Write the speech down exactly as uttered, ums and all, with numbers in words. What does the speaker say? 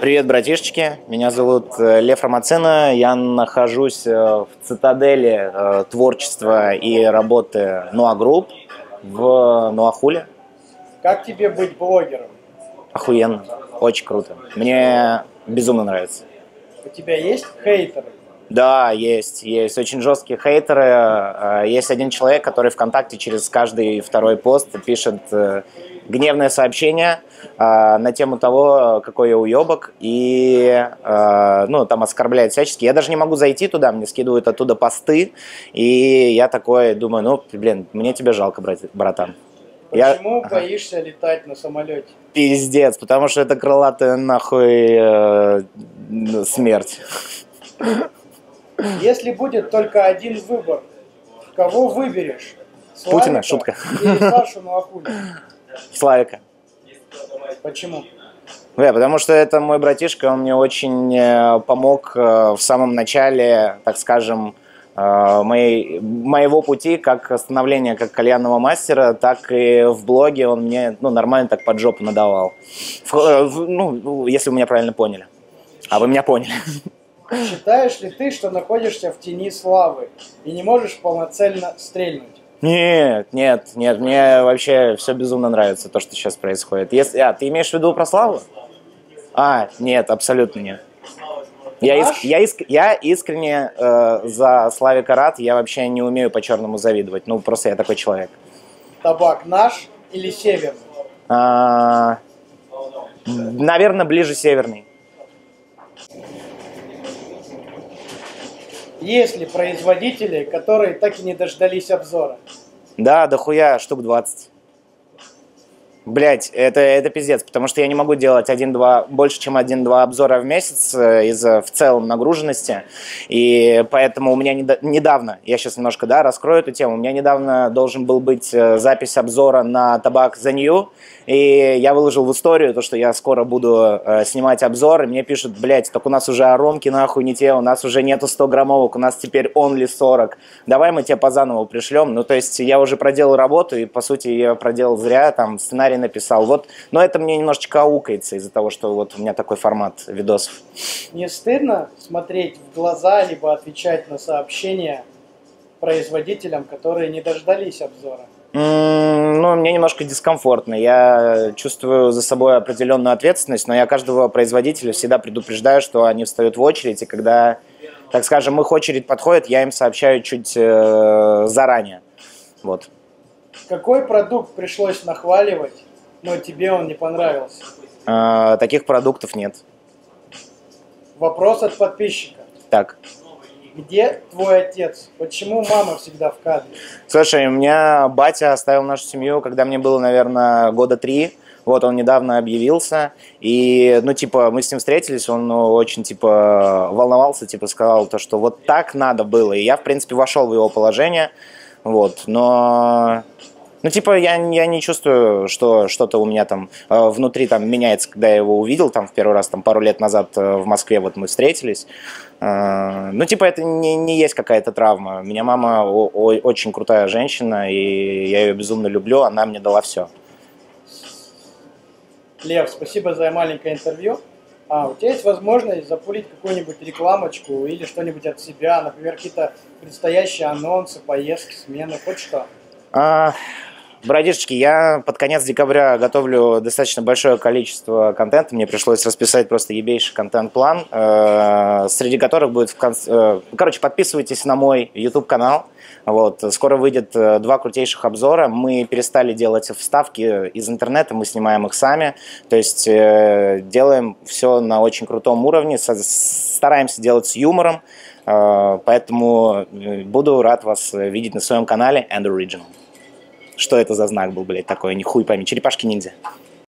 Привет, братишечки, меня зовут Лев Рамаццина, я нахожусь в цитадели творчества и работы Нуа Групп в Нуахуле. Как тебе быть блогером? Охуенно, очень круто, мне безумно нравится. У тебя есть хейтеры? Да, есть, есть очень жесткие хейтеры, есть один человек, который ВКонтакте через каждый второй пост пишет гневное сообщение э, на тему того, какой я уебок, и э, ну, там оскорбляет всячески. Я даже не могу зайти туда, мне скидывают оттуда посты, и я такой думаю, ну, блин, мне тебя жалко, брат, братан. Почему я... боишься ага. летать на самолете? Пиздец, потому что это крылатая нахуй э, смерть. Если будет только один выбор, кого выберешь? Славика Путина, шутка. Или Сашу Нуахуле? Славика. Почему? Да, потому что это мой братишка, он мне очень помог в самом начале, так скажем, моей, моего пути, как становления как кальянного мастера, так и в блоге он мне ну, нормально так под жопу надавал. В, в, ну, если вы меня правильно поняли. А вы меня поняли. Считаешь ли ты, что находишься в тени славы и не можешь полноценно стрельнуть? Нет, нет, нет, мне вообще все безумно нравится, то, что сейчас происходит. Если, а, ты имеешь в виду про славу? А, нет, абсолютно нет. Я, иск, я, иск, я искренне э, за Славика рад, я вообще не умею по-черному завидовать, ну просто я такой человек. Табак наш или северный? А, наверное, ближе северный. Есть ли производители, которые так и не дождались обзора? Да, дохуя, штук двадцать. Блять, это, это пиздец, потому что я не могу делать один-два, больше, чем один-два обзора в месяц из-за в целом нагруженности. И поэтому у меня не, недавно, я сейчас немножко да, раскрою эту тему, у меня недавно должен был быть запись обзора на Tabac The New. И я выложил в историю то, что я скоро буду э, снимать обзор, и мне пишут, блядь, так у нас уже оромки нахуй не те, у нас уже нету сто граммовок, у нас теперь only сорок, давай мы тебе позаново пришлем. Ну, то есть я уже проделал работу, и, по сути, я проделал зря, там, сценарий написал, вот. Но это мне немножечко аукается из-за того, что вот у меня такой формат видосов. Не стыдно смотреть в глаза, либо отвечать на сообщения производителям, которые не дождались обзора? Ну, мне немножко дискомфортно, я чувствую за собой определенную ответственность, но я каждого производителя всегда предупреждаю, что они встают в очередь, и когда, так скажем, их очередь подходит, я им сообщаю чуть э, заранее. Вот. Какой продукт пришлось нахваливать, но тебе он не понравился? Э, таких продуктов нет. Вопрос от подписчика. Так. Где твой отец? Почему мама всегда в кадре? Слушай, у меня батя оставил нашу семью, когда мне было, наверное, года три. Вот, он недавно объявился. И, ну, типа, мы с ним встретились, он очень, типа, волновался, типа, сказал то, что вот так надо было. И я, в принципе, вошел в его положение. Вот, но... Ну, типа, я, я не чувствую, что что-то у меня там э, внутри там меняется, когда я его увидел там в первый раз, там, пару лет назад э, в Москве вот мы встретились. Э, ну, типа, это не, не есть какая-то травма. У меня мама о, о, очень крутая женщина, и я ее безумно люблю, она мне дала все. Лев, спасибо за маленькое интервью. А, у тебя есть возможность запулить какую-нибудь рекламочку или что-нибудь от себя, например, какие-то предстоящие анонсы, поездки, смены, хоть что? А... Братишечки, я под конец декабря готовлю достаточно большое количество контента. Мне пришлось расписать просто ебейший контент-план, э, среди которых будет... В конце, э, короче, подписывайтесь на мой YouTube-канал. Вот. Скоро выйдет э, два крутейших обзора. Мы перестали делать вставки из интернета, мы снимаем их сами. То есть э, делаем все на очень крутом уровне, со, стараемся делать с юмором. Э, поэтому буду рад вас видеть на своем канале And Original. Что это за знак был, блядь, такой, нихуй пойми, черепашки-ниндзя.